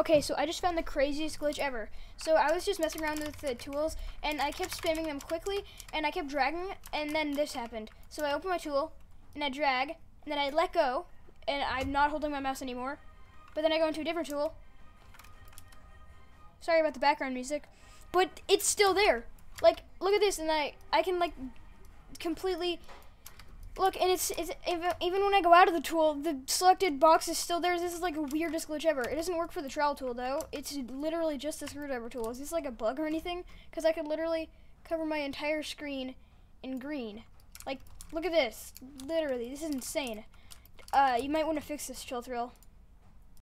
Okay, so I just found the craziest glitch ever. So I was just messing around with the tools, and I kept spamming them quickly, and I kept dragging, and then this happened. So I open my tool, and I drag, and then I let go, and I'm not holding my mouse anymore. But then I go into a different tool. Sorry about the background music, but it's still there. Like, look at this, and I can, like, completely... Look, and it's even when I go out of the tool, the selected box is still there. This is like the weirdest glitch ever. It doesn't work for the trowel tool, though. It's literally just the screwdriver tool. Is this like a bug or anything? Because I could literally cover my entire screen in green. Like, look at this. Literally, this is insane. You might want to fix this, Chill Thrill.